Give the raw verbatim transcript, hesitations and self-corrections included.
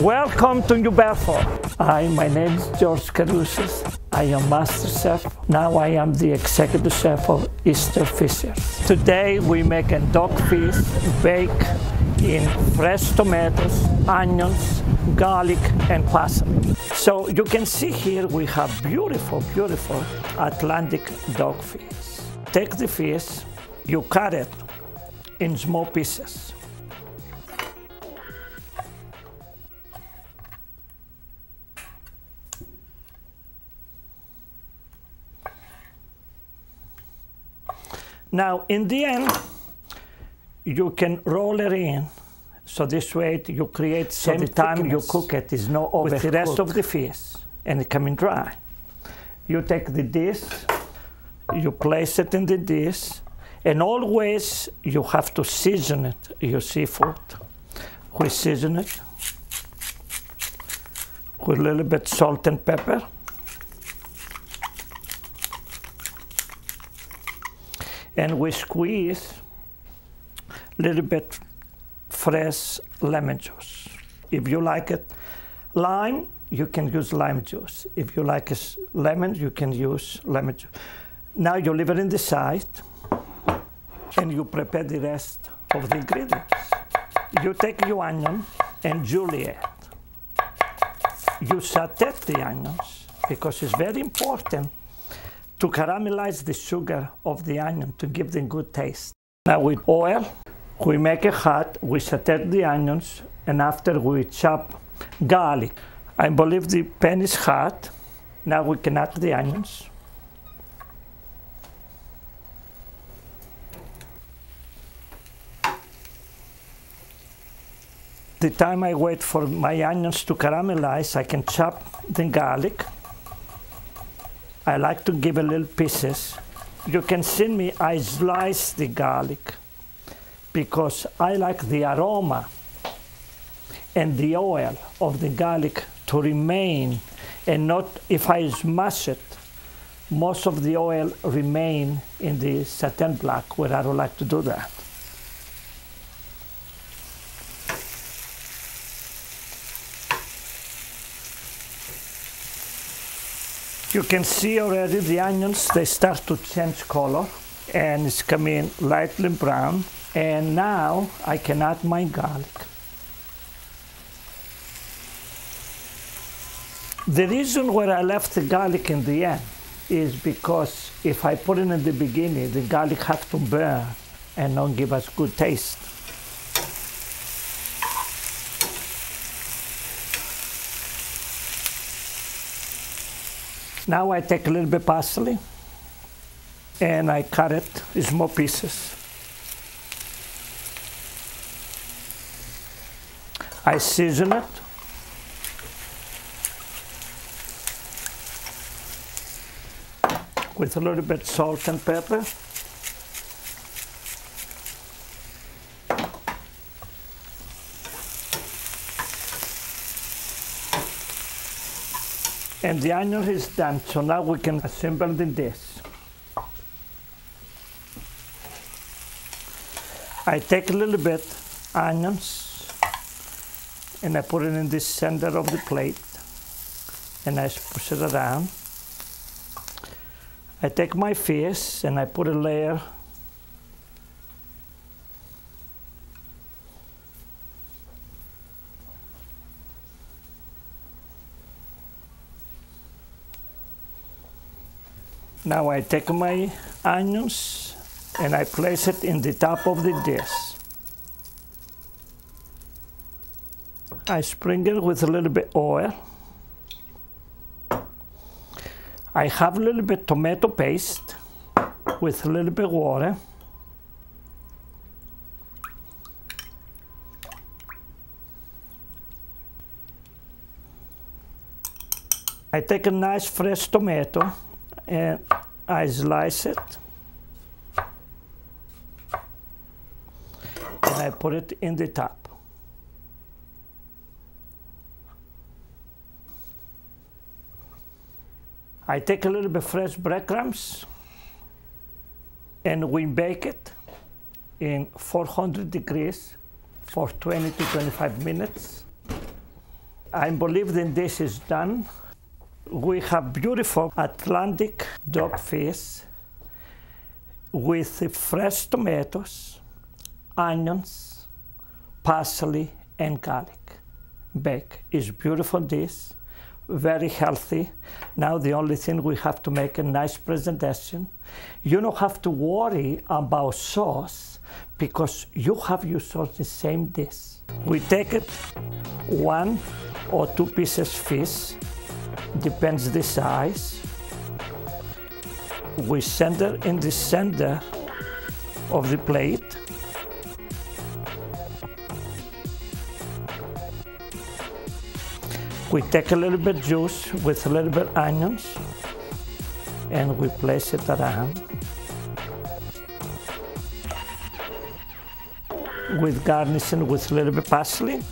Welcome to New Bedford. Hi, my name is George Karousos. I am Master Chef. Now I am the Executive Chef of Eastern Fisheries. Today we make a duck fish baked in fresh tomatoes, onions, garlic, and parsley. So you can see here we have beautiful, beautiful Atlantic duck fish. Take the fish, you cut it in small pieces. Now, in the end, you can roll it in, so this way you create so same time you cook it is no overcooked with the rest of the fish, and it coming dry. You take the dish, you place it in the dish, and always you have to season it, your seafood. We season it with a little bit salt and pepper. And we squeeze a little bit fresh lemon juice. If you like it lime, you can use lime juice. If you like it lemon, you can use lemon juice. Now you leave it in the side, and you prepare the rest of the ingredients. You take your onion and julienne. You saute the onions, because it's very important to caramelize the sugar of the onion to give them good taste. Now with oil, we make it hot, we saute the onions, and after we chop garlic. I believe the pan is hot. Now we can add the onions. The time I wait for my onions to caramelize, I can chop the garlic. I like to give a little pieces. You can see me, I slice the garlic because I like the aroma and the oil of the garlic to remain, and not if I smash it, most of the oil remain in the satin block, where I don't like to do that. You can see already the onions, they start to change color, and it's coming lightly brown. And now I can add my garlic. The reason why I left the garlic in the end is because if I put it in the beginning, the garlic has to burn and not give us good taste. Now I take a little bit of parsley, and I cut it in small pieces. I season it. With a little bit salt and pepper. And the onion is done, so now we can assemble the dish. I take a little bit onions, and I put it in the center of the plate, and I push it around. I take my fish, and I put a layer. Now I take my onions and I place it in the top of the dish. I sprinkle with a little bit oil. I have a little bit tomato paste with a little bit water. I take a nice fresh tomato and I slice it, and I put it in the top. I take a little bit fresh breadcrumbs, and we bake it in four hundred degrees for twenty to twenty-five minutes. I believe that this is done. We have beautiful Atlantic dogfish with fresh tomatoes, onions, parsley, and garlic. Bake is beautiful dish, very healthy. Now the only thing we have to make a nice presentation. You don't have to worry about sauce because you have your sauce the same dish. We take it one or two pieces fish, depends the size. We center in the center of the plate. We take a little bit juice with a little bit onions and we place it around with garnishing with a little bit parsley.